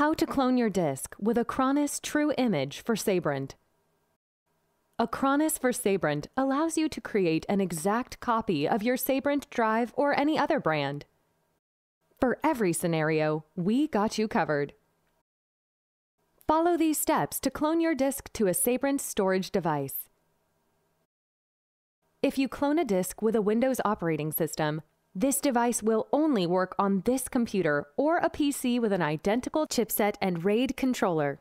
How to clone your disk with Acronis True Image for Sabrent. Acronis for Sabrent allows you to create an exact copy of your Sabrent drive or any other brand. For every scenario, we got you covered. Follow these steps to clone your disk to a Sabrent storage device. If you clone a disk with a Windows operating system, this device will only work on this computer or a PC with an identical chipset and RAID controller.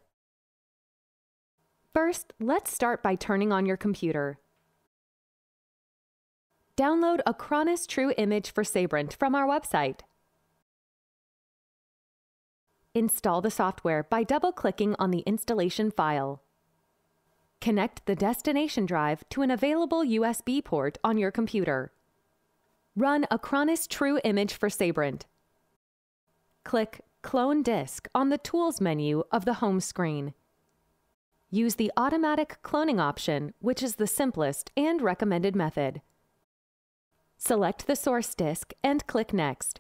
First, let's start by turning on your computer. Download Acronis True Image for Sabrent from our website. Install the software by double-clicking on the installation file. Connect the destination drive to an available USB port on your computer. Run Acronis True Image for Sabrent. Click Clone Disk on the Tools menu of the home screen. Use the automatic cloning option, which is the simplest and recommended method. Select the source disk and click Next.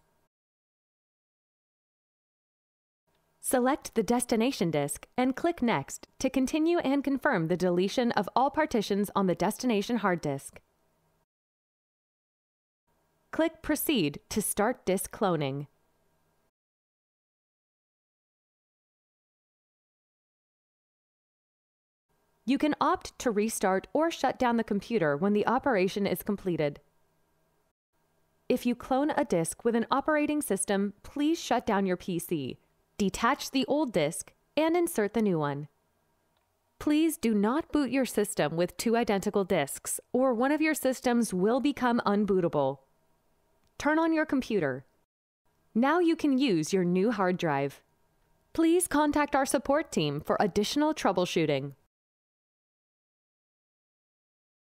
Select the destination disk and click Next to continue and confirm the deletion of all partitions on the destination hard disk. Click Proceed to start disk cloning. You can opt to restart or shut down the computer when the operation is completed. If you clone a disk with an operating system, please shut down your PC, detach the old disk, and insert the new one. Please do not boot your system with two identical disks, or one of your systems will become unbootable. Turn on your computer. Now you can use your new hard drive. Please contact our support team for additional troubleshooting.